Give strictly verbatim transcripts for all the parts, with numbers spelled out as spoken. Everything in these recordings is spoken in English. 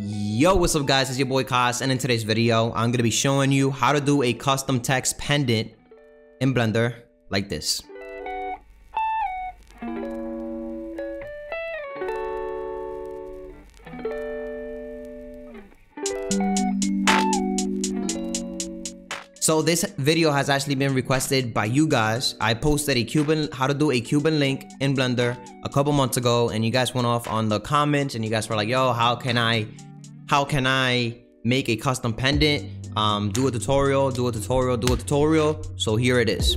Yo, what's up guys, it's your boy Kaz, and in today's video I'm gonna be showing you how to do a custom text pendant in Blender like this. So this video has actually been requested by you guys. I posted a Cuban, how to do a Cuban link in Blender a couple months ago, and you guys went off on the comments and you guys were like, yo, how can I, how can I make a custom pendant? Um, do a tutorial, do a tutorial, do a tutorial. So here it is.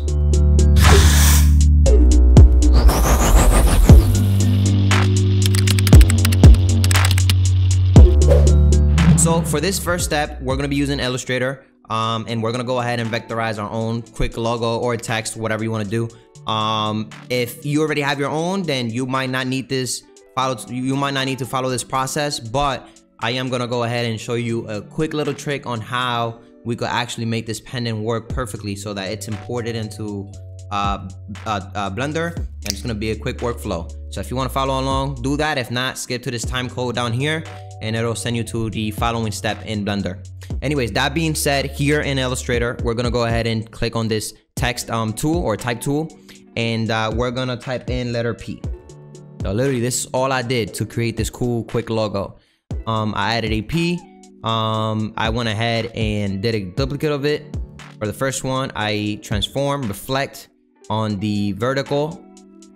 So for this first step, we're gonna be using Illustrator. Um, and we're gonna go ahead and vectorize our own quick logo or text, whatever you want to do. Um, if you already have your own, then you might not need this follow. You might not need to follow this process, but I am gonna go ahead and show you a quick little trick on how we could actually make this pendant work perfectly so that it's imported into uh, uh, uh, Blender, and it's gonna be a quick workflow. So if you want to follow along, do that. If not, skip to this time code down here, and it'll send you to the following step in Blender. Anyways, that being said, here in Illustrator, we're gonna go ahead and click on this text um, tool or type tool, and uh, we're gonna type in letter P. So literally, this is all I did to create this cool, quick logo. Um, I added a P. Um, I went ahead and did a duplicate of it. For the first one, I transform, reflect on the vertical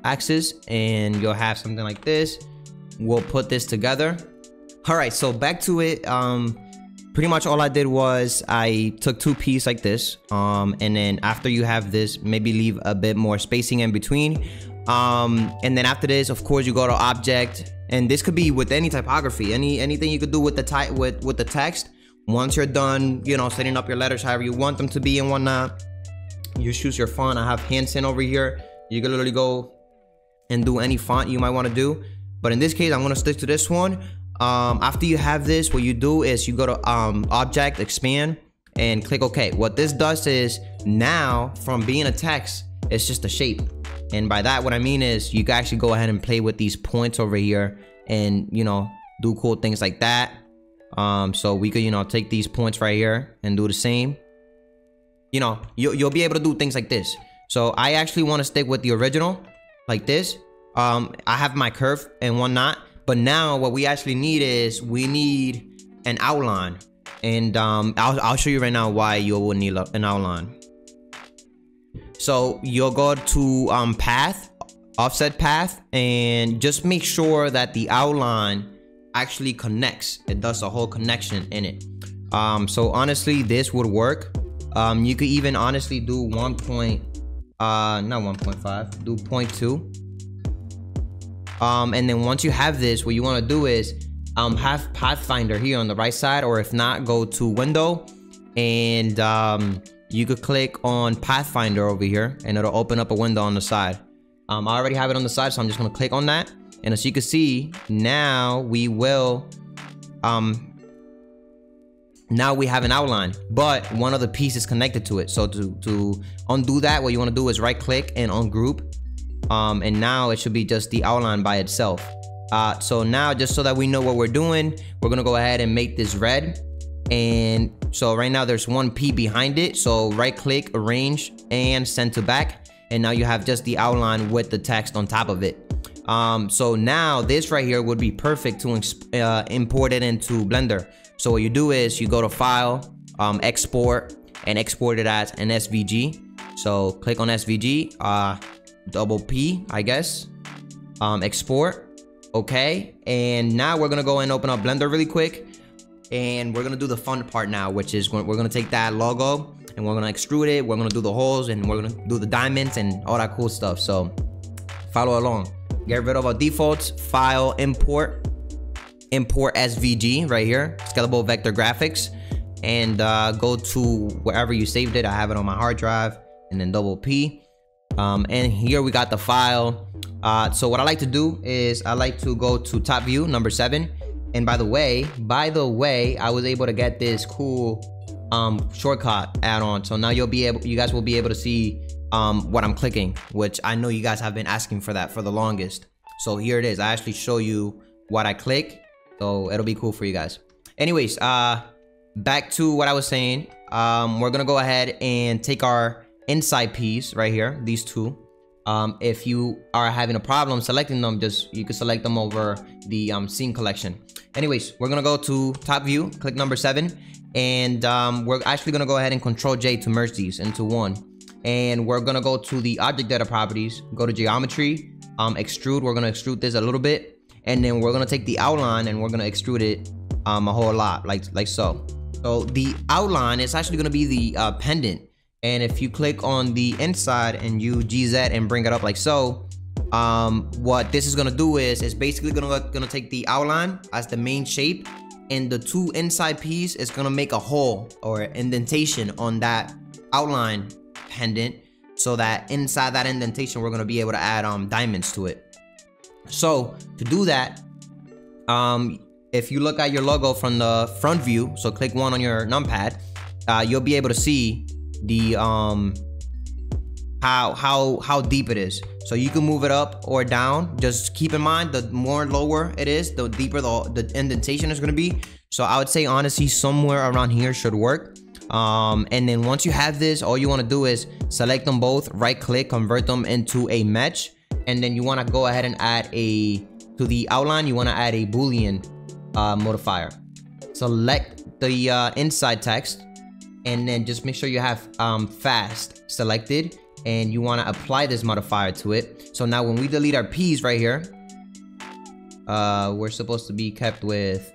axis, and you'll have something like this. We'll put this together. All right, so back to it. Um, pretty much all I did was I took two P's like this, um, and then after you have this, maybe leave a bit more spacing in between. Um, and then after this, of course, you go to Object, and this could be with any typography, any anything you could do with the type with with the text. Once you're done, you know, setting up your letters however you want them to be and whatnot, you choose your font. I have Hansen over here. You can literally go and do any font you might want to do, but in this case, I'm gonna stick to this one. Um, after you have this, what you do is you go to um, Object, Expand, and click OK. What this does is, now from being a text, it's just a shape. And by that, what I mean is you can actually go ahead and play with these points over here and, you know, do cool things like that. Um, so we could, you know, take these points right here and do the same. You know, you, you'll be able to do things like this. So I actually want to stick with the original like this. Um, I have my curve and whatnot. But now what we actually need is we need an outline, and um, I'll, I'll show you right now why you will need an outline. So you'll go to um, Path, Offset Path, and just make sure that the outline actually connects. It does a whole connection in it. Um, so honestly, this would work. Um, you could even honestly do one point, uh, not one point five, do zero point two. Um, and then once you have this, what you want to do is um, have Pathfinder here on the right side, or if not, go to Window, and um, you could click on Pathfinder over here, and it'll open up a window on the side. Um, I already have it on the side, so I'm just going to click on that. And as you can see, now we will, um, now we have an outline, but one of the pieces connected to it. So to, to undo that, what you want to do is right click and ungroup. Um, and now it should be just the outline by itself. Uh, so now, just so that we know what we're doing, we're gonna go ahead and make this red. And so right now there's one P behind it. So right click, arrange, and send to back. And now you have just the outline with the text on top of it. Um, so now this right here would be perfect to uh, import it into Blender. So what you do is you go to File, um, Export, and export it as an S V G. So click on S V G. Uh, double P, I guess, um, export, okay, and now we're gonna go and open up Blender really quick, and we're gonna do the fun part now, which is we're gonna take that logo, and we're gonna extrude it, we're gonna do the holes, and we're gonna do the diamonds, and all that cool stuff, so follow along. Get rid of our defaults, File, Import, Import S V G, right here, Scalable Vector Graphics, and uh, go to wherever you saved it. I have it on my hard drive, and then double P. Um, and here we got the file. Uh, so what I like to do is I like to go to top view number seven. And by the way, by the way, I was able to get this cool um, shortcut add-on. So now you'll be able, you guys will be able to see um, what I'm clicking, which I know you guys have been asking for that for the longest. So here it is. I actually show you what I click. So it'll be cool for you guys. Anyways, uh, back to what I was saying. Um, we're gonna go ahead and take our inside piece right here, these two. Um, if you are having a problem selecting them, just you can select them over the um, scene collection. Anyways, we're gonna go to top view, click number seven, and um, we're actually gonna go ahead and control J to merge these into one. And we're gonna go to the object data properties, go to geometry, um, extrude. We're gonna extrude this a little bit, and then we're gonna take the outline and we're gonna extrude it um, a whole lot, like like so. So the outline is actually gonna be the uh, pendant. And if you click on the inside and you G Z and bring it up like so, um, what this is gonna do is it's basically gonna gonna take the outline as the main shape, and the two inside pieces is gonna make a hole or indentation on that outline pendant, so that inside that indentation we're gonna be able to add um, diamonds to it. So to do that, um, if you look at your logo from the front view, so click one on your numpad, uh, you'll be able to see the um how how how deep it is, so you can move it up or down. Just keep in mind, the more lower it is, the deeper the, the indentation is going to be. So I would say honestly somewhere around here should work. Um and then once you have this, all you want to do is select them both, right click, convert them into a mesh, and then you want to go ahead and add a to the outline, you want to add a boolean uh modifier. Select the uh inside text, and then just make sure you have um, fast selected, and you wanna apply this modifier to it. So now when we delete our P's right here, uh, we're supposed to be kept with.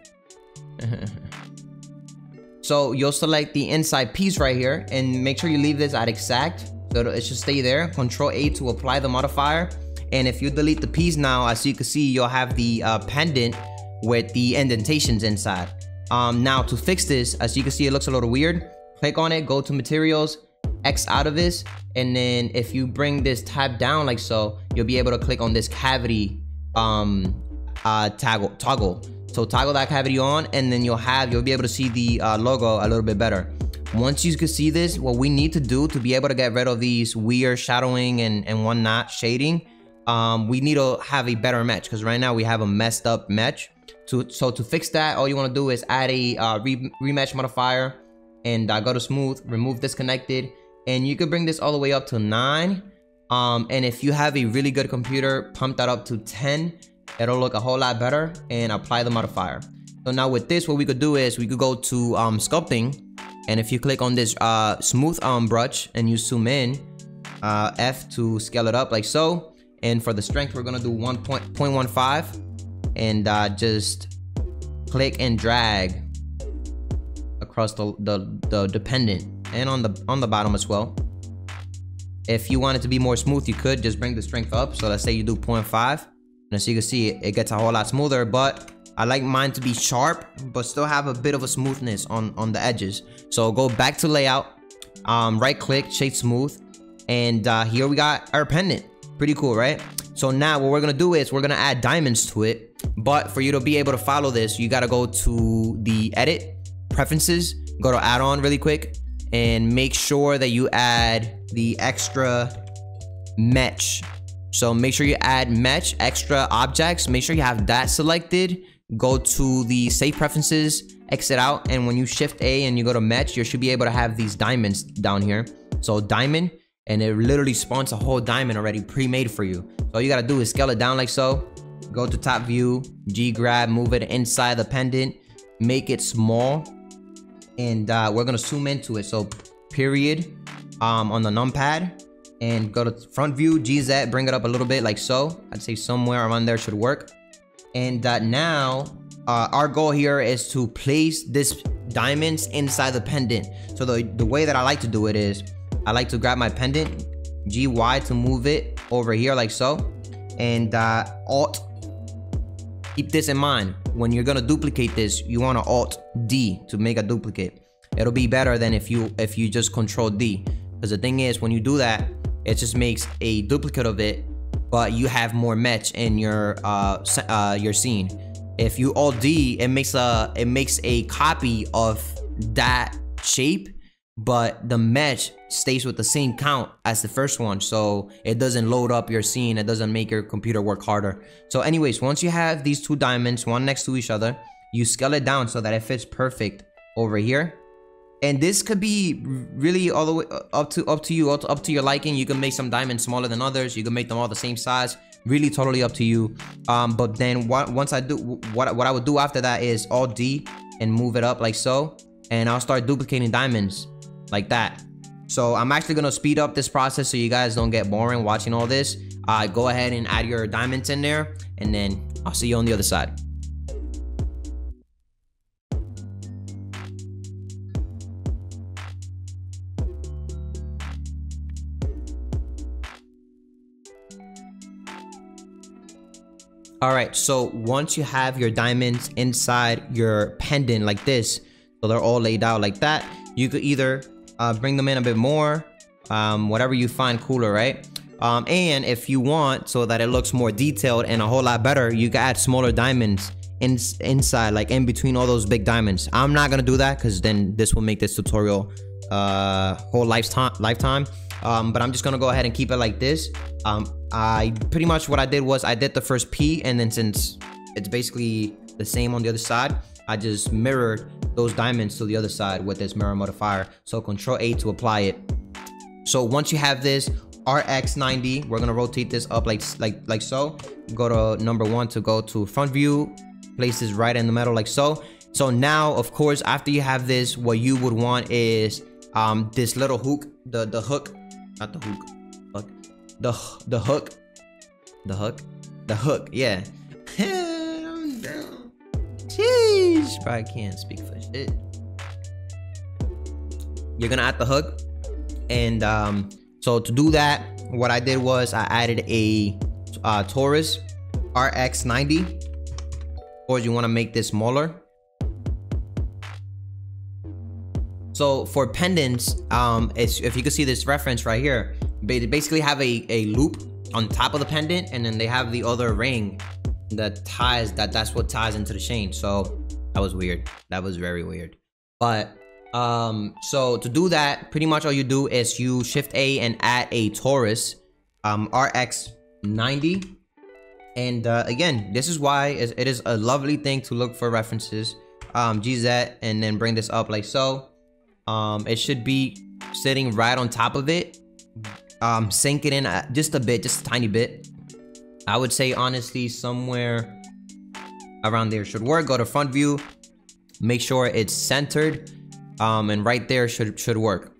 So you'll select the inside piece right here and make sure you leave this at exact. So it should stay there. Control A to apply the modifier. And if you delete the P's now, as you can see, you'll have the uh, pendant with the indentations inside. Um, now to fix this, as you can see, it looks a little weird. Click on it, go to materials, X out of this, and then if you bring this tab down like so, you'll be able to click on this cavity um, uh, toggle, toggle. So toggle that cavity on, and then you'll have, you'll be able to see the uh, logo a little bit better. Once you can see this, what we need to do to be able to get rid of these weird shadowing and, and whatnot shading, um, we need to have a better match, because right now we have a messed up match. So, so to fix that, all you wanna do is add a uh, re rematch modifier, and uh, go to smooth, remove disconnected, and you could bring this all the way up to nine. Um, and if you have a really good computer, pump that up to ten. It'll look a whole lot better, and apply the modifier. So now with this, what we could do is we could go to um, sculpting, and if you click on this uh, smooth um, brush and you zoom in, uh, F to scale it up like so. And for the strength, we're gonna do one point one five, and uh, just click and drag across the, the the dependent, and on the on the bottom as well. If you want it to be more smooth, you could just bring the strength up. So let's say you do zero point five, and as you can see, it, it gets a whole lot smoother. But I like mine to be sharp, but still have a bit of a smoothness on on the edges. So go back to layout, um, right click, shade smooth, and uh, here we got our pendant. Pretty cool, right? So now what we're gonna do is we're gonna add diamonds to it. But for you to be able to follow this, you gotta go to the edit, preferences, go to add-on really quick, and make sure that you add the extra mesh. So make sure you add mesh, extra objects, make sure you have that selected, go to the save preferences, exit out, and when you shift A and you go to mesh, you should be able to have these diamonds down here. So diamond, and it literally spawns a whole diamond already pre-made for you. So all you gotta do is scale it down like so, go to top view, G grab, move it inside the pendant, make it small, and uh, we're gonna zoom into it. So period um, on the numpad, and go to front view, G Z, bring it up a little bit like so. I'd say somewhere around there should work. And uh, now uh, our goal here is to place this diamonds inside the pendant. So the, the way that I like to do it is, I like to grab my pendant, G Y to move it over here like so, and uh, Alt, keep this in mind. When you're gonna duplicate this, you wanna Alt D to make a duplicate. It'll be better than if you if you just Control D. Because the thing is, when you do that, it just makes a duplicate of it, but you have more mesh in your uh, uh your scene. If you Alt D, it makes a it makes a copy of that shape, but the mesh stays with the same count as the first one, so it doesn't load up your scene, it doesn't make your computer work harder. So anyways, once you have these two diamonds, one next to each other, you scale it down so that it fits perfect over here. And this could be really all the way up to up to you, up to your liking. You can make some diamonds smaller than others. You can make them all the same size. Really, totally up to you. Um, but then what, once I do what what I would do after that is Alt D and move it up like so, and I'll start duplicating diamonds like that. So I'm actually gonna speed up this process so you guys don't get boring watching all this. Uh, go ahead and add your diamonds in there, and then I'll see you on the other side. All right, so once you have your diamonds inside your pendant like this, so they're all laid out like that, you could either uh, bring them in a bit more, um, whatever you find cooler, right? Um, and if you want, so that it looks more detailed and a whole lot better, you can add smaller diamonds in inside, like in between all those big diamonds. I'm not gonna do that because then this will make this tutorial uh, whole lifetime, lifetime. Um, but I'm just gonna go ahead and keep it like this. Um, I pretty much what I did was I did the first P, and then since it's basically the same on the other side, I just mirrored those diamonds to the other side with this mirror modifier. So Control A to apply it. So once you have this R X ninety, we're gonna rotate this up like like like so. Go to number one to go to front view. Place this right in the middle like so. So now, of course, after you have this, what you would want is um, this little hook, the the hook. Not the hook, fuck. The, the hook, the hook, the hook, yeah. Jeez, probably can't speak for shit. You're gonna add the hook. And um, so to do that, what I did was I added a uh, Taurus R X ninety. Of course, you wanna make this smaller. So for pendants, um, it's, if you can see this reference right here, they basically have a, a loop on top of the pendant, and then they have the other ring that ties, that that's what ties into the chain. So that was weird. That was very weird. But um, so to do that, pretty much all you do is you Shift A and add a torus, um, R X ninety. And uh, again, this is why it is a lovely thing to look for references, um, G Z, and then bring this up like so. Um, it should be sitting right on top of it. Um, sink it in just a bit, just a tiny bit. I would say honestly somewhere around there should work. Go to front view, make sure it's centered, um, and right there should should work.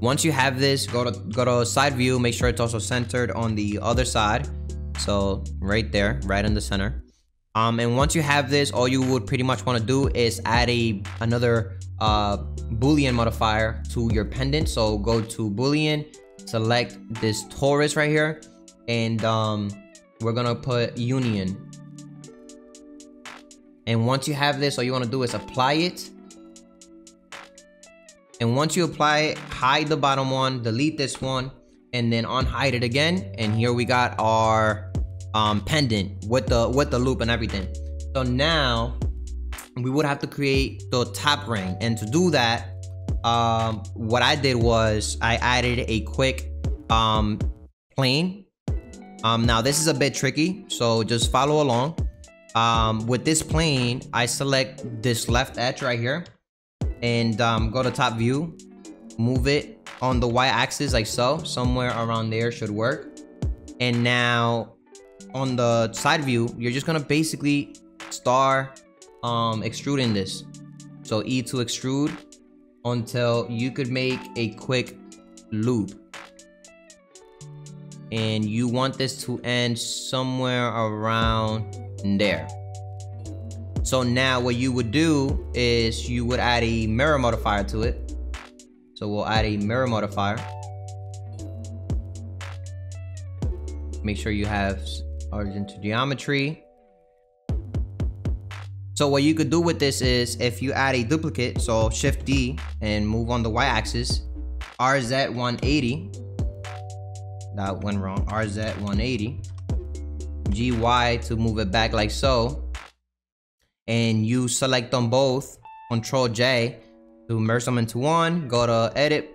Once you have this, go to go to side view, make sure it's also centered on the other side. So right there, right in the center. Um, and once you have this, all you would pretty much want to do is add a another uh, Boolean modifier to your pendant. So go to Boolean, select this torus right here, and um, we're gonna put union. And once you have this, all you want to do is apply it. And once you apply it, hide the bottom one, delete this one, and then unhide it again. And here we got our Um, pendant with the with the loop and everything. So now we would have to create the top ring, and to do that, um, what I did was I added a quick um, plane. Um, now this is a bit tricky, so just follow along. Um, with this plane, I select this left edge right here, and um, go to top view, move it on the y-axis like so. Somewhere around there should work. And now on the side view, you're just gonna basically star um, extruding this. So E to extrude until you could make a quick loop. And you want this to end somewhere around there. So now what you would do is you would add a mirror modifier to it. So we'll add a mirror modifier. Make sure you have origin to geometry. So what you could do with this is if you add a duplicate, so Shift D and move on the y-axis, R Z one eighty, that went wrong, R Z one eighty, G Y to move it back like so, and you select them both, Control J to merge them into one, go to edit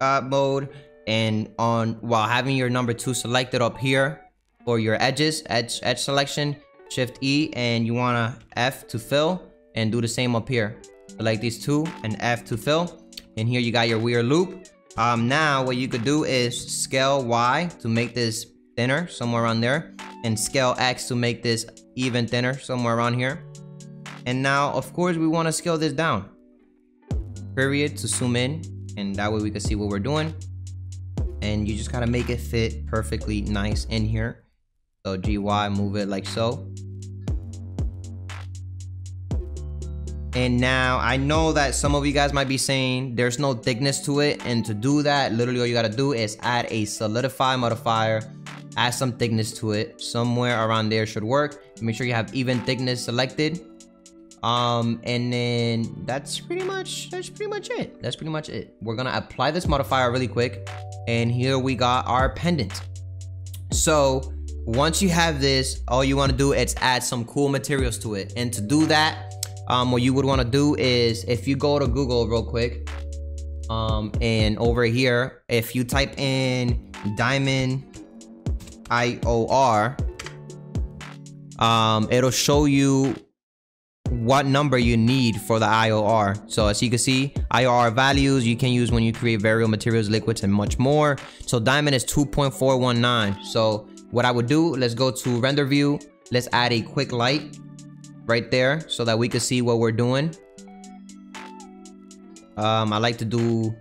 uh, mode, and on while having your number two selected up here, for your edges, edge, edge selection, Shift E, and you wanna F to fill, and do the same up here. Select these two and F to fill. And here you got your weird loop. Um, now what you could do is scale Y to make this thinner, somewhere around there, and scale X to make this even thinner, somewhere around here. And now, of course, we want to scale this down. Period, to zoom in, and that way we can see what we're doing. And you just gotta make it fit perfectly nice in here. So G Y, move it like so. And now I know that some of you guys might be saying there's no thickness to it, and to do that, literally all you gotta do is add a solidify modifier, add some thickness to it, somewhere around there should work. Make sure you have even thickness selected. Um, and then that's pretty much, that's pretty much it. That's pretty much it. We're gonna apply this modifier really quick. And here we got our pendant. So once you have this, all you wanna do is add some cool materials to it. And to do that, Um, what you would want to do is, if you go to Google real quick, um, and over here, if you type in diamond I O R, um, it'll show you what number you need for the I O R. So as you can see, I O R values you can use when you create variable materials, liquids, and much more. So diamond is two point four one nine. So what I would do, let's go to render view. Let's add a quick light right there so that we can see what we're doing. Um, I like to do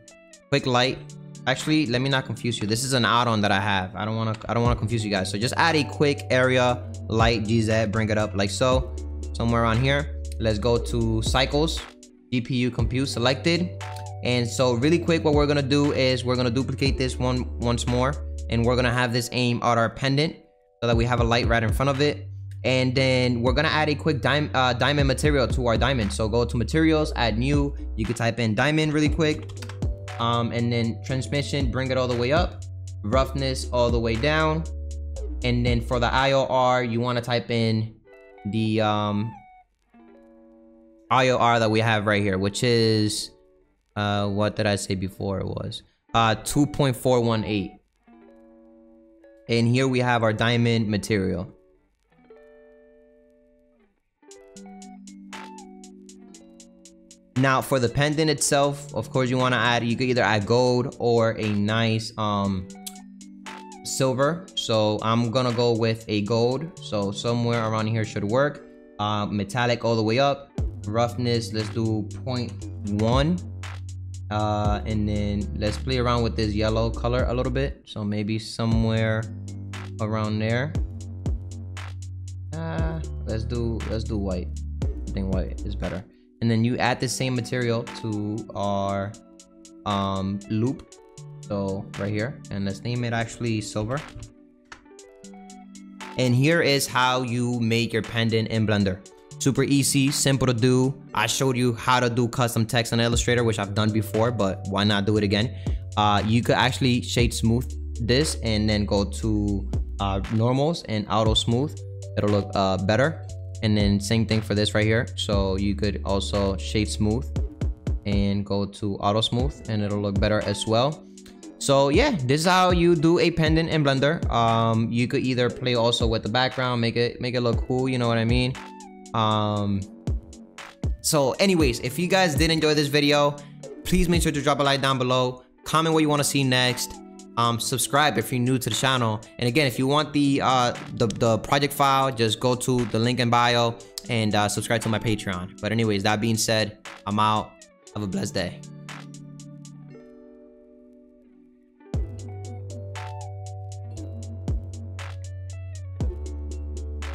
quick light. Actually, let me not confuse you. This is an add-on that I have. I don't wanna I don't wanna confuse you guys. So just add a quick area light G Z, bring it up like so, somewhere around here. Let's go to cycles, G P U compute selected. And so really quick, what we're gonna do is we're gonna duplicate this one once more, and we're gonna have this aim at our pendant so that we have a light right in front of it. And then we're gonna add a quick dime, uh, diamond material to our diamond. So go to materials, add new. You can type in diamond really quick. Um, and then transmission, bring it all the way up. Roughness all the way down. And then for the I O R, you wanna type in the um, I O R that we have right here, which is, uh, what did I say before it was? Uh, two point four one eight. And here we have our diamond material. Now for the pendant itself, of course you want to add, you could either add gold or a nice um, silver. So I'm going to go with a gold. So somewhere around here should work. Uh, metallic all the way up. Roughness, let's do zero point one. Uh, and then let's play around with this yellow color a little bit. So maybe somewhere around there. Uh, let's do, let's do white. I think white is better. And then you add the same material to our um, loop. So right here, and let's name it actually silver. And here is how you make your pendant in Blender. Super easy, simple to do. I showed you how to do custom text in Illustrator, which I've done before, but why not do it again? Uh, you could actually shade smooth this and then go to uh, normals and auto smooth. It'll look uh, better. And then same thing for this right here. So you could also shade smooth and go to auto smooth, and it'll look better as well. So yeah, this is how you do a pendant in Blender. Um, you could either play also with the background, make it make it look cool. You know what I mean? Um, so anyways, if you guys did enjoy this video, please make sure to drop a like down below. Comment what you want to see next. Um, subscribe if you're new to the channel, and again, if you want the uh, the, the project file, just go to the link in bio and uh, subscribe to my Patreon. But anyways, that being said, I'm out. Have a blessed day.